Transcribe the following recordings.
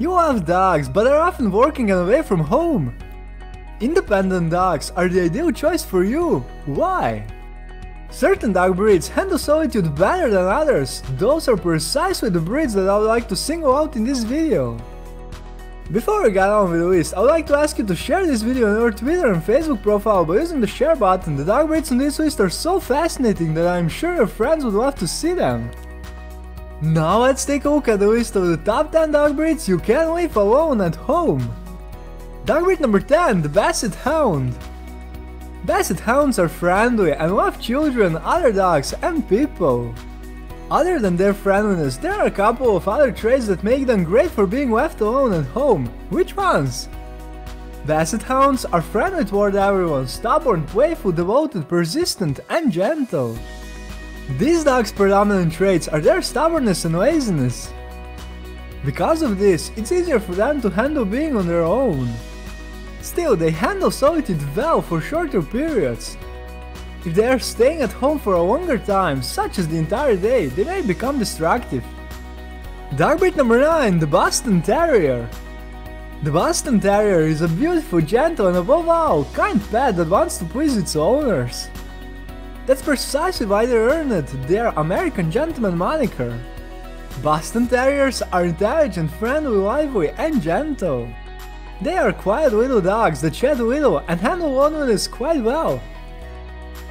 You love dogs, but are often working and away from home. Independent dogs are the ideal choice for you. Why? Certain dog breeds handle solitude better than others. Those are precisely the breeds that I would like to single out in this video. Before we get on with the list, I would like to ask you to share this video on your Twitter and Facebook profile by using the share button. The dog breeds on this list are so fascinating that I am sure your friends would love to see them. Now let's take a look at the list of the top 10 dog breeds you can leave alone at home. Dog breed number 10, the Basset Hound. Basset Hounds are friendly and love children, other dogs and people. Other than their friendliness, there are a couple of other traits that make them great for being left alone at home. Which ones? Basset Hounds are friendly toward everyone, stubborn, playful, devoted, persistent and gentle. These dogs' predominant traits are their stubbornness and laziness. Because of this, it's easier for them to handle being on their own. Still, they handle solitude well for shorter periods. If they are staying at home for a longer time, such as the entire day, they may become destructive. Dog breed number 9, the Boston Terrier. The Boston Terrier is a beautiful, gentle and above all, kind pet that wants to please its owners. That's precisely why they earned their American Gentleman moniker. Boston Terriers are intelligent, friendly, lively and gentle. They are quiet little dogs that chat little and handle loneliness quite well.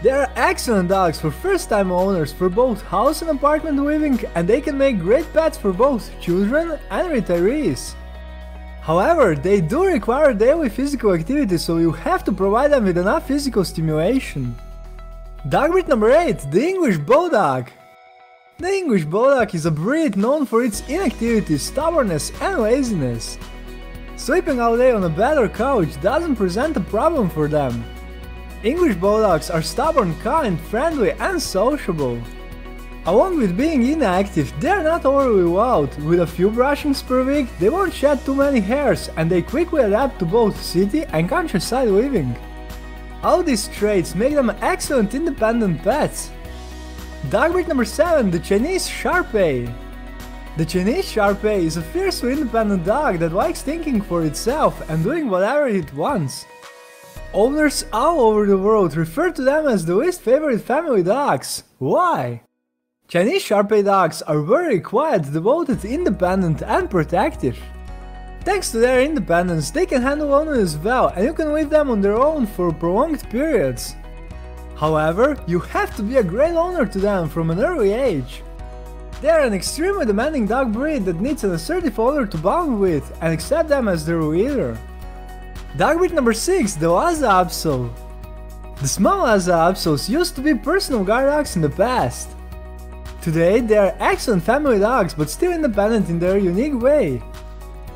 They are excellent dogs for first-time owners for both house and apartment living, and they can make great pets for both children and retirees. However, they do require daily physical activity, so you have to provide them with enough physical stimulation. Dog breed number 8, the English Bulldog. The English Bulldog is a breed known for its inactivity, stubbornness and laziness. Sleeping all day on a bed or couch doesn't present a problem for them. English Bulldogs are stubborn, kind, friendly and sociable. Along with being inactive, they are not overly loud. With a few brushings per week, they won't shed too many hairs and they quickly adapt to both city and countryside living. All these traits make them excellent independent pets. Dog breed number 7, the Chinese Shar-Pei. The Chinese Shar-Pei is a fiercely independent dog that likes thinking for itself and doing whatever it wants. Owners all over the world refer to them as the least favorite family dogs. Why? Chinese Shar-Pei dogs are very quiet, devoted, independent and protective. Thanks to their independence, they can handle loneliness well and you can leave them on their own for prolonged periods. However, you have to be a great owner to them from an early age. They are an extremely demanding dog breed that needs an assertive owner to bond with and accept them as their leader. Dog breed number 6, the Lhasa Apso. The small Lhasa Apsos used to be personal guard dogs in the past. Today they are excellent family dogs but still independent in their unique way.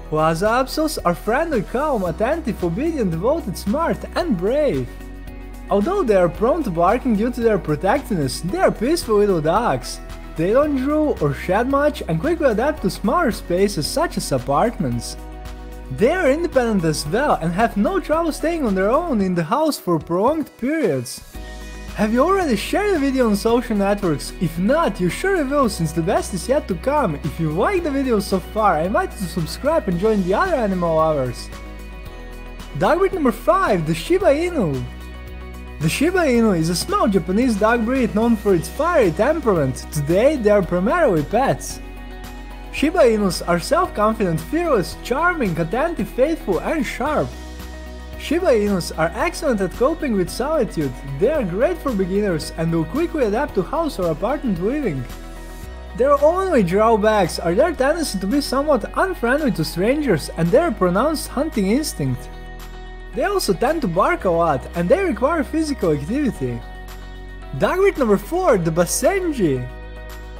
Lhasa Apsos are friendly, calm, attentive, obedient, devoted, smart and brave. Although they are prone to barking due to their protectiveness, they are peaceful little dogs. They don't drool or shed much and quickly adapt to smaller spaces such as apartments. They are independent as well and have no trouble staying on their own in the house for prolonged periods. Have you already shared the video on social networks? If not, you surely will, since the best is yet to come. If you liked the video so far, I invite you to subscribe and join the other animal lovers. Dog breed number 5, the Shiba Inu. The Shiba Inu is a small Japanese dog breed known for its fiery temperament. Today they are primarily pets. Shiba Inus are self-confident, fearless, charming, attentive, faithful and sharp. Shiba Inus are excellent at coping with solitude. They are great for beginners and will quickly adapt to house or apartment living. Their only drawbacks are their tendency to be somewhat unfriendly to strangers and their pronounced hunting instinct. They also tend to bark a lot and they require physical activity. Dog breed number 4, the Basenji.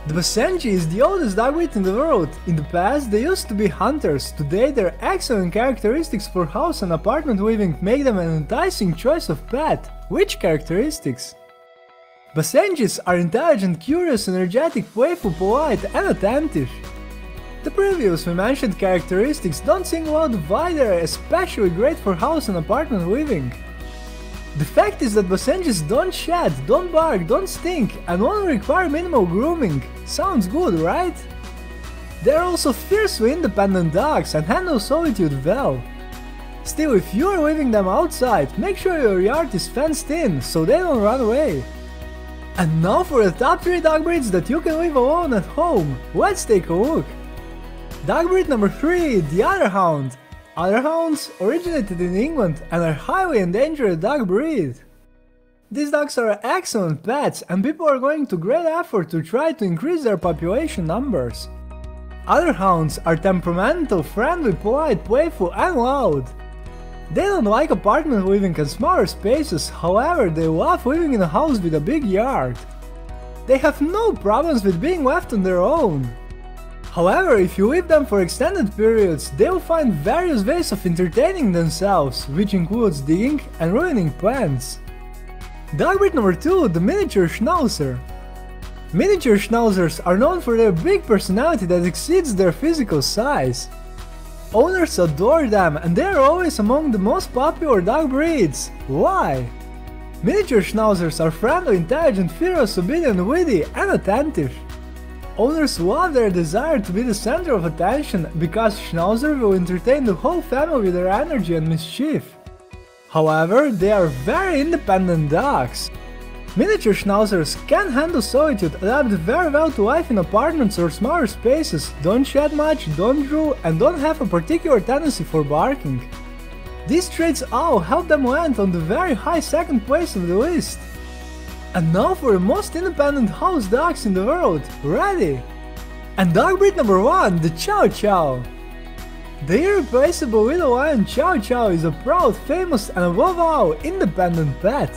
The Basenji is the oldest dog breed in the world. In the past they used to be hunters. Today their excellent characteristics for house and apartment living make them an enticing choice of pet. Which characteristics? Basenjis are intelligent, curious, energetic, playful, polite and attentive. The previously mentioned characteristics don't single out why they are especially great for house and apartment living. The fact is that Bosenges don't shed, don't bark, don't stink, and only require minimal grooming. Sounds good, right? They are also fiercely independent dogs and handle solitude well. Still, if you are leaving them outside, make sure your yard is fenced in so they don't run away. And now for the top 3 dog breeds that you can leave alone at home. Let's take a look. Dog breed number 3, the Otterhound. Otterhounds originated in England and are a highly endangered dog breed. These dogs are excellent pets and people are going to great effort to try to increase their population numbers. Otterhounds are temperamental, friendly, polite, playful and loud. They don't like apartment living and smaller spaces, however they love living in a house with a big yard. They have no problems with being left on their own. However, if you leave them for extended periods, they will find various ways of entertaining themselves, which includes digging and ruining plants. Dog breed number 2, the Miniature Schnauzer. Miniature Schnauzers are known for their big personality that exceeds their physical size. Owners adore them and they are always among the most popular dog breeds. Why? Miniature Schnauzers are friendly, intelligent, fearless, obedient, witty and attentive. Owners love their desire to be the center of attention because Schnauzer will entertain the whole family with their energy and mischief. However, they are very independent dogs. Miniature Schnauzers can handle solitude, adapt very well to life in apartments or smaller spaces, don't shed much, don't drool and don't have a particular tendency for barking. These traits all help them land on the very high second place of the list. And now for the most independent house dogs in the world, ready! And dog breed number 1, the Chow Chow. The irreplaceable little lion Chow Chow is a proud, famous and above all, independent pet.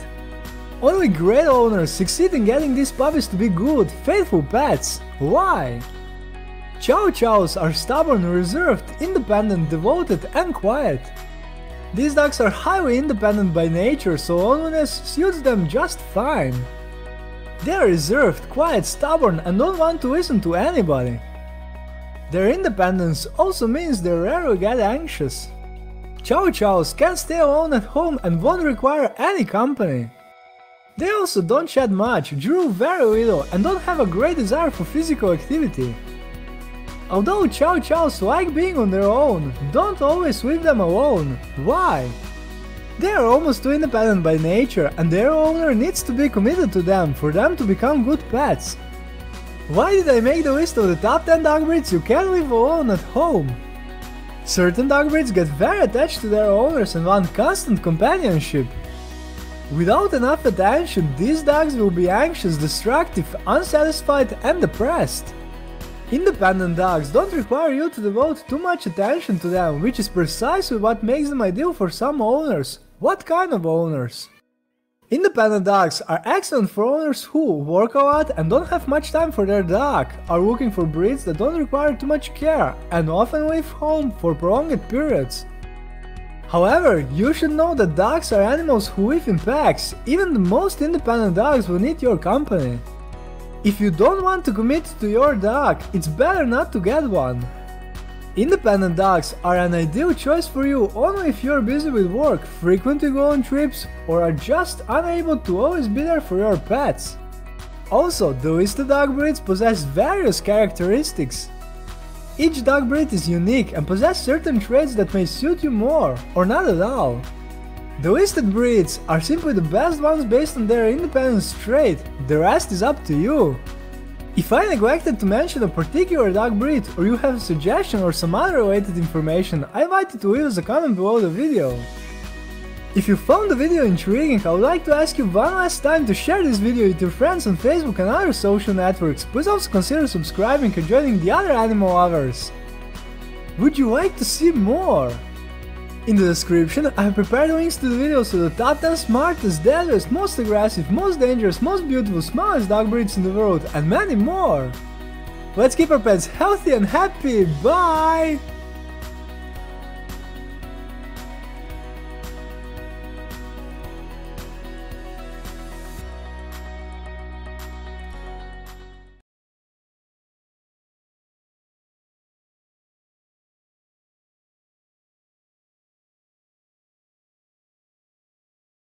Only great owners succeed in getting these puppies to be good, faithful pets. Why? Chow Chows are stubborn, reserved, independent, devoted and quiet. These dogs are highly independent by nature, so loneliness suits them just fine. They are reserved, quiet, stubborn and don't want to listen to anybody. Their independence also means they rarely get anxious. Chow Chows can stay alone at home and won't require any company. They also don't shed much, drool very little and don't have a great desire for physical activity. Although Chow Chows like being on their own, don't always leave them alone. Why? They are almost too independent by nature and their owner needs to be committed to them for them to become good pets. Why did I make the list of the top 10 dog breeds you can't leave alone at home? Certain dog breeds get very attached to their owners and want constant companionship. Without enough attention, these dogs will be anxious, destructive, unsatisfied and depressed. Independent dogs don't require you to devote too much attention to them, which is precisely what makes them ideal for some owners. What kind of owners? Independent dogs are excellent for owners who work a lot and don't have much time for their dog, are looking for breeds that don't require too much care and often leave home for prolonged periods. However, you should know that dogs are animals who live in packs. Even the most independent dogs will need your company. If you don't want to commit to your dog, it's better not to get one. Independent dogs are an ideal choice for you only if you're busy with work, frequently go on trips, or are just unable to always be there for your pets. Also, the listed dog breeds possess various characteristics. Each dog breed is unique and possesses certain traits that may suit you more, or not at all. The listed breeds are simply the best ones based on their independence trait, the rest is up to you. If I neglected to mention a particular dog breed or you have a suggestion or some other related information, I invite you to leave us a comment below the video. If you found the video intriguing, I would like to ask you one last time to share this video with your friends on Facebook and other social networks. Please also consider subscribing and joining the other animal lovers. Would you like to see more? In the description, I have prepared links to the videos of the top 10 smartest, deadliest, most aggressive, most dangerous, most beautiful, smallest dog breeds in the world, and many more! Let's keep our pets healthy and happy, bye!